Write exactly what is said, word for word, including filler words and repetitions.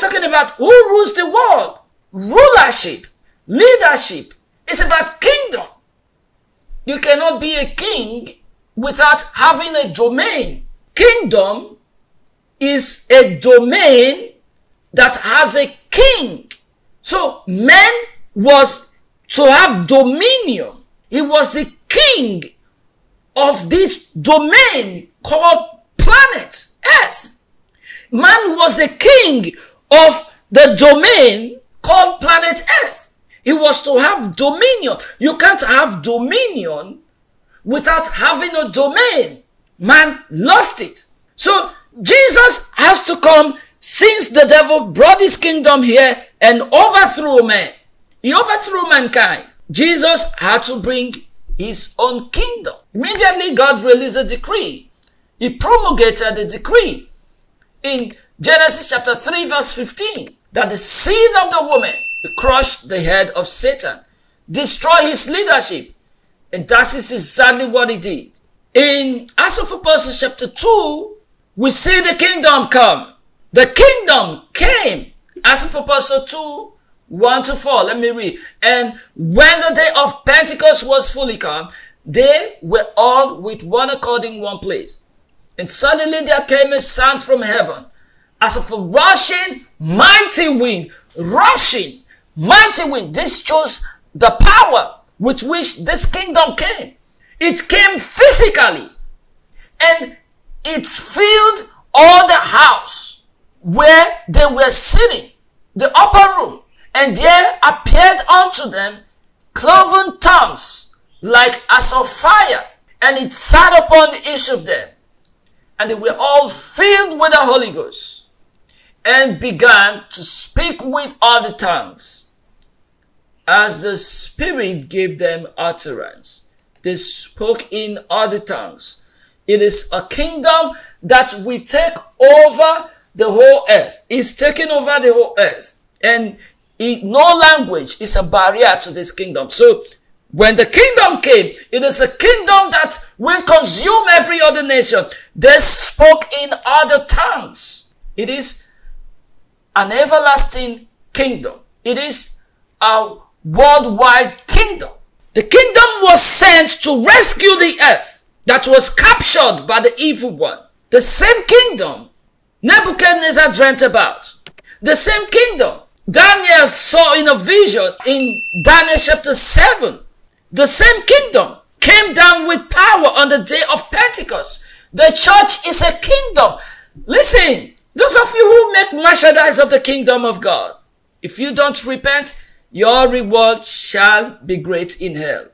not talking about who rules the world. Rulership, leadership is about kingdom. You cannot be a king without having a domain. Kingdom is a domain that has a king. So man was to have dominion. He was the king of this domain called planet Earth. Man was the king of the domain called planet Earth. He was to have dominion. You can't have dominion without having a domain. Man lost it. So Jesus has to come since the devil brought his kingdom here and overthrew man. He overthrew mankind. Jesus had to bring his own kingdom. Immediately God released a decree. He promulgated a decree in Genesis chapter three verse fifteen that the seed of the woman will crush the head of Satan, destroy his leadership. And that is exactly what he did. In Acts of Apostles chapter two, we see the kingdom come. The kingdom came. Acts of Apostles two, one to four. Let me read. And when the day of Pentecost was fully come, they were all with one accord in one place. And suddenly there came a sound from heaven, as of a rushing mighty wind. Rushing mighty wind. This shows the power with which this kingdom came. It came physically, and it filled all the house where they were sitting, the upper room. And there appeared unto them cloven tongues like as of fire, and it sat upon each of them. And they were all filled with the Holy Ghost, and began to speak with other tongues, as the Spirit gave them utterance. They spoke in other tongues. It is a kingdom that will take over the whole earth. It's taking over the whole earth. And it, no language is a barrier to this kingdom. So when the kingdom came, it is a kingdom that will consume every other nation. They spoke in other tongues. It is an everlasting kingdom. It is a worldwide kingdom. The kingdom was sent to rescue the earth that was captured by the evil one. The same kingdom Nebuchadnezzar dreamt about. The same kingdom Daniel saw in a vision in Daniel chapter seven. The same kingdom came down with power on the day of Pentecost. The church is a kingdom. Listen, those of you who make merchandise of the kingdom of God, if you don't repent, your reward shall be great in hell.